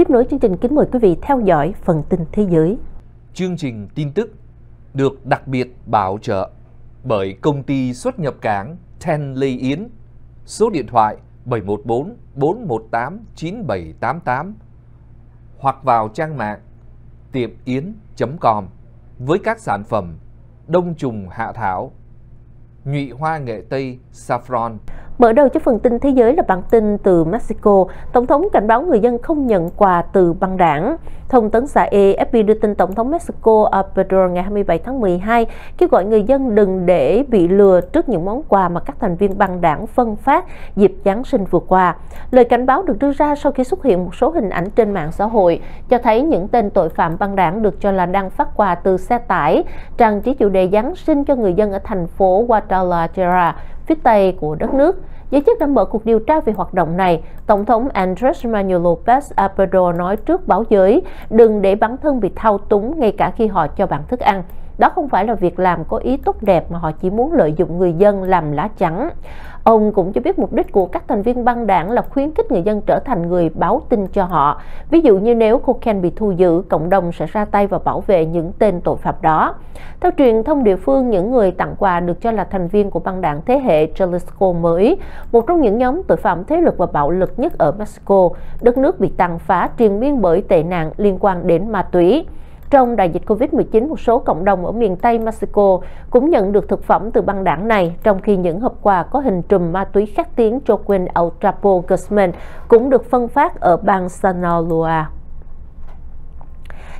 Tiếp nối chương trình, kính mời quý vị theo dõi phần tin thế giới. Chương trình tin tức được đặc biệt bảo trợ bởi công ty xuất nhập cảng Ten Lê Yến, số điện thoại 714 418 9788 hoặc vào trang mạng tiệmyến.com với các sản phẩm đông trùng hạ thảo, nhụy hoa nghệ Tây, saffron. Mở đầu cho phần tin thế giới là bản tin từ Mexico. Tổng thống cảnh báo người dân không nhận quà từ băng đảng. Thông tấn xã AFP đưa tin Tổng thống Mexico Obrador ngày 27 tháng 12 kêu gọi người dân đừng để bị lừa trước những món quà mà các thành viên băng đảng phân phát dịp Giáng sinh vừa qua. Lời cảnh báo được đưa ra sau khi xuất hiện một số hình ảnh trên mạng xã hội cho thấy những tên tội phạm băng đảng được cho là đang phát quà từ xe tải trang trí chủ đề Giáng sinh cho người dân ở thành phố Guadalajara, phía tây của đất nước. Giới chức đã mở cuộc điều tra về hoạt động này. Tổng thống Andrés Manuel López Obrador nói trước báo giới đừng để bản thân bị thao túng ngay cả khi họ cho bạn thức ăn. Đó không phải là việc làm có ý tốt đẹp mà họ chỉ muốn lợi dụng người dân làm lá chắn. Ông cũng cho biết mục đích của các thành viên băng đảng là khuyến khích người dân trở thành người báo tin cho họ. Ví dụ như nếu cocaine bị thu giữ, cộng đồng sẽ ra tay và bảo vệ những tên tội phạm đó. Theo truyền thông địa phương, những người tặng quà được cho là thành viên của băng đảng thế hệ Jalisco mới, một trong những nhóm tội phạm thế lực và bạo lực nhất ở Mexico, đất nước bị tàn phá triền miên bởi tệ nạn liên quan đến ma túy. Trong đại dịch Covid-19, một số cộng đồng ở miền Tây Mexico cũng nhận được thực phẩm từ băng đảng này, trong khi những hộp quà có hình trùm ma túy khét tiếng Joaquin El Chapo Guzman cũng được phân phát ở bang Sinaloa.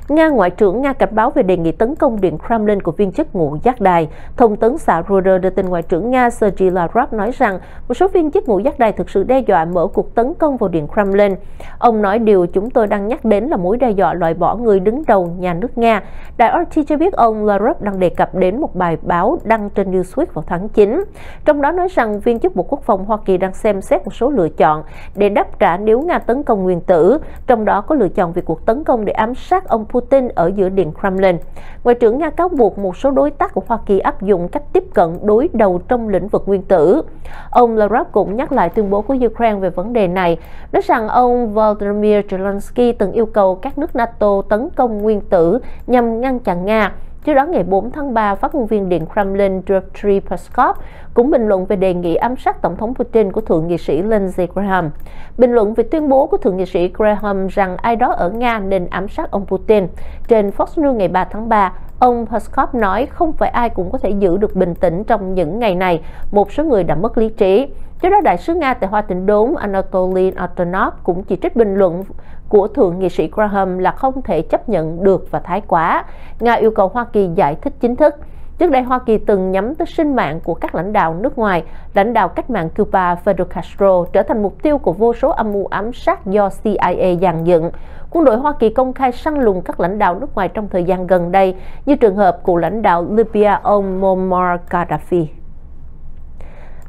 Nga, Ngoại trưởng Nga cảnh báo về đề nghị tấn công điện Kremlin của viên chức ngũ giác đài. Thông tấn xã Reuters đưa tin Ngoại trưởng Nga Sergei Lavrov nói rằng một số viên chức ngũ giác đài thực sự đe dọa mở cuộc tấn công vào điện Kremlin. Ông nói điều chúng tôi đang nhắc đến là mối đe dọa loại bỏ người đứng đầu nhà nước Nga. Đài RT cho biết ông Lavrov đang đề cập đến một bài báo đăng trên Newsweek vào tháng 9. Trong đó nói rằng viên chức Bộ Quốc phòng Hoa Kỳ đang xem xét một số lựa chọn để đáp trả nếu Nga tấn công nguyên tử, trong đó có lựa chọn về cuộc tấn công để ám sát ông Putin ở giữa điện Kremlin. Ngoại trưởng Nga cáo buộc một số đối tác của Hoa Kỳ áp dụng cách tiếp cận đối đầu trong lĩnh vực nguyên tử. Ông Lavrov cũng nhắc lại tuyên bố của Ukraine về vấn đề này, nói rằng ông Volodymyr Zelensky từng yêu cầu các nước NATO tấn công nguyên tử nhằm ngăn chặn Nga. Trước đó, ngày 4 tháng 3, phát ngôn viên điện Kremlin Dmitry Peskov cũng bình luận về đề nghị ám sát Tổng thống Putin của Thượng nghị sĩ Lindsey Graham. Bình luận về tuyên bố của Thượng nghị sĩ Graham rằng ai đó ở Nga nên ám sát ông Putin. Trên Fox News ngày 3 tháng 3, ông Peskov nói không phải ai cũng có thể giữ được bình tĩnh trong những ngày này, một số người đã mất lý trí. Trước đó, Đại sứ Nga tại Hoa Tĩnh Đốn Anatoly Antonov cũng chỉ trích bình luận của Thượng nghị sĩ Graham là không thể chấp nhận được và thái quá. Nga yêu cầu Hoa Kỳ giải thích chính thức. Trước đây, Hoa Kỳ từng nhắm tới sinh mạng của các lãnh đạo nước ngoài. Lãnh đạo cách mạng Cuba Fidel Castro trở thành mục tiêu của vô số âm mưu ám sát do CIA dàn dựng. Quân đội Hoa Kỳ công khai săn lùng các lãnh đạo nước ngoài trong thời gian gần đây, như trường hợp của lãnh đạo Libya ông Muammar Gaddafi.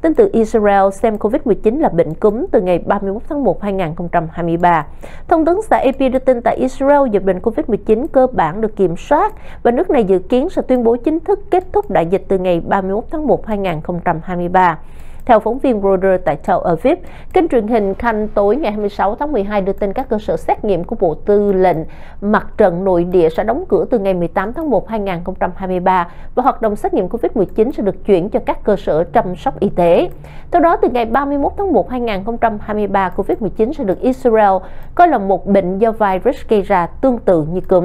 Tin từ Israel, xem COVID-19 là bệnh cúm từ ngày 31 tháng 1, 2023. Thông tấn xã AP đưa tin tại Israel, dịch bệnh COVID-19 cơ bản được kiểm soát và nước này dự kiến sẽ tuyên bố chính thức kết thúc đại dịch từ ngày 31 tháng 1, 2023. Theo phóng viên Reuters tại Tel Aviv, kênh truyền hình Khan tối ngày 26 tháng 12 đưa tin các cơ sở xét nghiệm của Bộ Tư lệnh Mặt trận Nội địa sẽ đóng cửa từ ngày 18 tháng 1, 2023 và hoạt động xét nghiệm COVID-19 sẽ được chuyển cho các cơ sở chăm sóc y tế. Theo đó, từ ngày 31 tháng 1, 2023, COVID-19 sẽ được Israel coi là một bệnh do virus gây ra tương tự như cúm.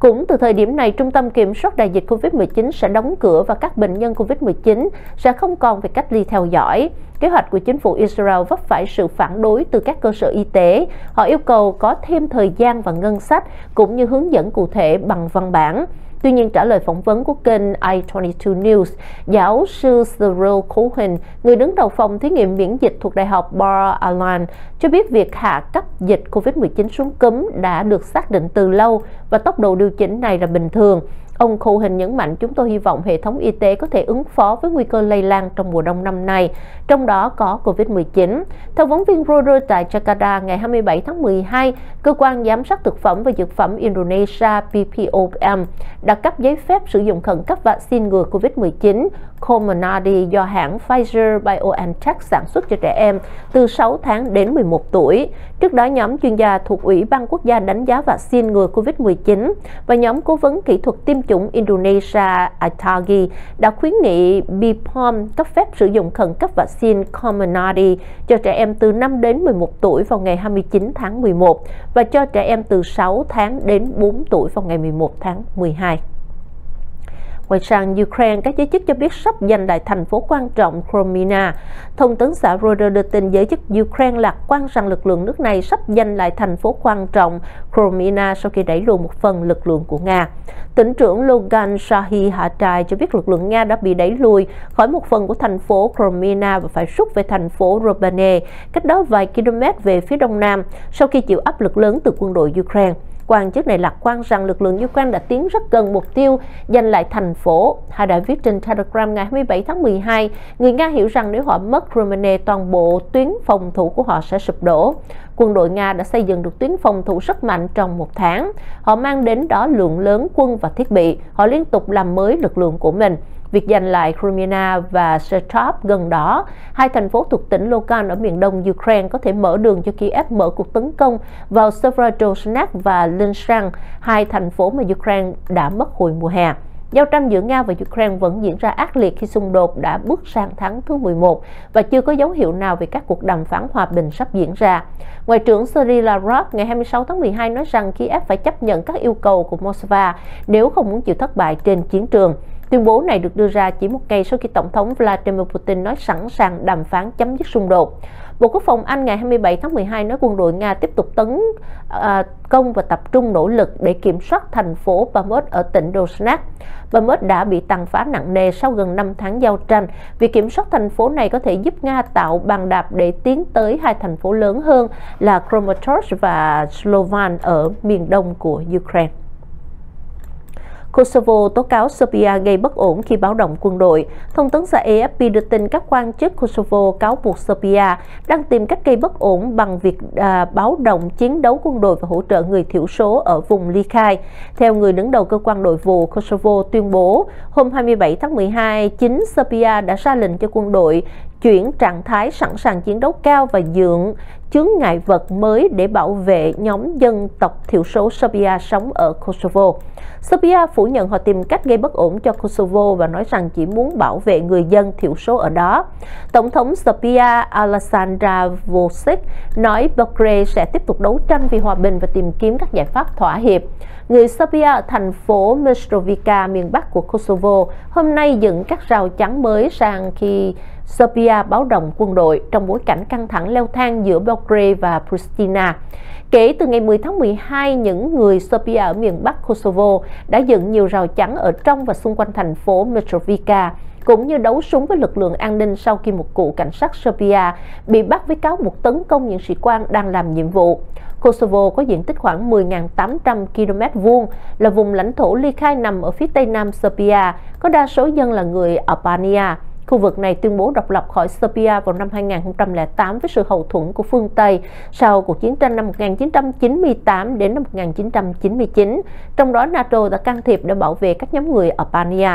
Cũng từ thời điểm này, Trung tâm Kiểm soát Đại dịch COVID-19 sẽ đóng cửa và các bệnh nhân COVID-19 sẽ không còn phải cách ly theo dõi. Kế hoạch của chính phủ Israel vấp phải sự phản đối từ các cơ sở y tế. Họ yêu cầu có thêm thời gian và ngân sách, cũng như hướng dẫn cụ thể bằng văn bản. Tuy nhiên, trả lời phỏng vấn của kênh I22 News, giáo sư Cyril Cohen, người đứng đầu phòng thí nghiệm miễn dịch thuộc Đại học Bar-Alan, cho biết việc hạ cấp dịch COVID-19 xuống cúm đã được xác định từ lâu và tốc độ điều chỉnh này là bình thường. Ông Cohen nhấn mạnh, chúng tôi hy vọng hệ thống y tế có thể ứng phó với nguy cơ lây lan trong mùa đông năm nay, trong đó có COVID-19. Theo phóng viên Reuters tại Jakarta, ngày 27 tháng 12, Cơ quan Giám sát Thực phẩm và Dược phẩm Indonesia (BPOM) đã cấp giấy phép sử dụng khẩn cấp vaccine ngừa COVID-19 Comirnaty do hãng Pfizer-BioNTech sản xuất cho trẻ em từ 6 tháng đến 11 tuổi. Trước đó, nhóm chuyên gia thuộc Ủy ban Quốc gia đánh giá vaccine ngừa COVID-19 và nhóm cố vấn kỹ thuật tiêm chủng Indonesia (ATAGI) đã khuyến nghị BPOM cấp phép sử dụng khẩn cấp vaccine Comirnaty cho trẻ em từ 5 đến 11 tuổi vào ngày 29 tháng 11 và cho trẻ em từ 6 tháng đến 4 tuổi vào ngày 11 tháng 12. Ngoài sang Ukraine, các giới chức cho biết sắp giành lại thành phố quan trọng Kreminna. Thông tấn xã Reuters đưa tin giới chức Ukraine lạc quan rằng lực lượng nước này sắp giành lại thành phố quan trọng Kreminna sau khi đẩy lùi một phần lực lượng của Nga. Tỉnh trưởng Logan Shahi Hatai cho biết lực lượng Nga đã bị đẩy lùi khỏi một phần của thành phố Kreminna và phải rút về thành phố Robane, cách đó vài km về phía đông nam, sau khi chịu áp lực lớn từ quân đội Ukraine. Quan chức này lạc quan rằng lực lượng Ukraine đã tiến rất gần mục tiêu giành lại thành phố. Họ đã viết trên Telegram ngày 27 tháng 12, người Nga hiểu rằng nếu họ mất Kreminna, toàn bộ tuyến phòng thủ của họ sẽ sụp đổ. Quân đội Nga đã xây dựng được tuyến phòng thủ rất mạnh trong một tháng. Họ mang đến đó lượng lớn quân và thiết bị. Họ liên tục làm mới lực lượng của mình. Việc giành lại Kreminna và Seversk gần đó, hai thành phố thuộc tỉnh Logan ở miền đông Ukraine, có thể mở đường cho Kiev mở cuộc tấn công vào Severodonetsk và Lysychansk, hai thành phố mà Ukraine đã mất hồi mùa hè. Giao tranh giữa Nga và Ukraine vẫn diễn ra ác liệt khi xung đột đã bước sang tháng thứ 11 và chưa có dấu hiệu nào về các cuộc đàm phán hòa bình sắp diễn ra. Ngoại trưởng Sergei Lavrov ngày 26 tháng 12 nói rằng Kiev phải chấp nhận các yêu cầu của Moscow nếu không muốn chịu thất bại trên chiến trường. Tuyên bố này được đưa ra chỉ một ngày sau khi Tổng thống Vladimir Putin nói sẵn sàng đàm phán chấm dứt xung đột. Bộ Quốc phòng Anh ngày 27 tháng 12 nói quân đội Nga tiếp tục tấn công và tập trung nỗ lực để kiểm soát thành phố Bakhmut ở tỉnh Donetsk. Bakhmut đã bị tàn phá nặng nề sau gần 5 tháng giao tranh. Việc kiểm soát thành phố này có thể giúp Nga tạo bàn đạp để tiến tới hai thành phố lớn hơn là Kramatorsk và Slovan ở miền đông của Ukraine. Kosovo tố cáo Serbia gây bất ổn khi báo động quân đội. Thông tấn xã AFP đưa tin các quan chức Kosovo cáo buộc Serbia đang tìm cách gây bất ổn bằng việc báo động chiến đấu quân đội và hỗ trợ người thiểu số ở vùng ly khai. Theo người đứng đầu cơ quan nội vụ Kosovo tuyên bố, hôm 27 tháng 12, chính Serbia đã ra lệnh cho quân đội chuyển trạng thái sẵn sàng chiến đấu cao và dựng chướng ngại vật mới để bảo vệ nhóm dân tộc thiểu số Serbia sống ở Kosovo. Serbia phủ nhận họ tìm cách gây bất ổn cho Kosovo và nói rằng chỉ muốn bảo vệ người dân thiểu số ở đó. Tổng thống Serbia Aleksandar Vučić nói Belgrade sẽ tiếp tục đấu tranh vì hòa bình và tìm kiếm các giải pháp thỏa hiệp. Người Serbia ở thành phố Mitrovica, miền bắc của Kosovo, hôm nay dựng các rào chắn mới sang khi Serbia báo động quân đội trong bối cảnh căng thẳng leo thang giữa Belgrade và Pristina. Kể từ ngày 10 tháng 12, những người Serbia ở miền Bắc Kosovo đã dựng nhiều rào chắn ở trong và xung quanh thành phố Mitrovica, cũng như đấu súng với lực lượng an ninh sau khi một cựu cảnh sát Serbia bị bắt với cáo buộc tấn công những sĩ quan đang làm nhiệm vụ. Kosovo có diện tích khoảng 10.800 km2, là vùng lãnh thổ ly khai nằm ở phía tây nam Serbia, có đa số dân là người Albania. Khu vực này tuyên bố độc lập khỏi Serbia vào năm 2008 với sự hậu thuẫn của phương Tây sau cuộc chiến tranh năm 1998 đến năm 1999, trong đó NATO đã can thiệp để bảo vệ các nhóm người Albania.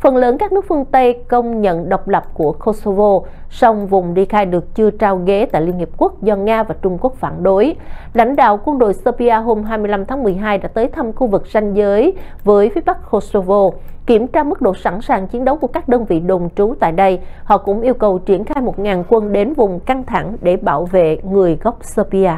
Phần lớn các nước phương Tây công nhận độc lập của Kosovo, song vùng ly khai được chưa trao ghế tại Liên Hiệp Quốc do Nga và Trung Quốc phản đối. Lãnh đạo quân đội Serbia hôm 25 tháng 12 đã tới thăm khu vực ranh giới với phía bắc Kosovo, kiểm tra mức độ sẵn sàng chiến đấu của các đơn vị đồn trú tại đây. Họ cũng yêu cầu triển khai 1.000 quân đến vùng căng thẳng để bảo vệ người gốc Serbia.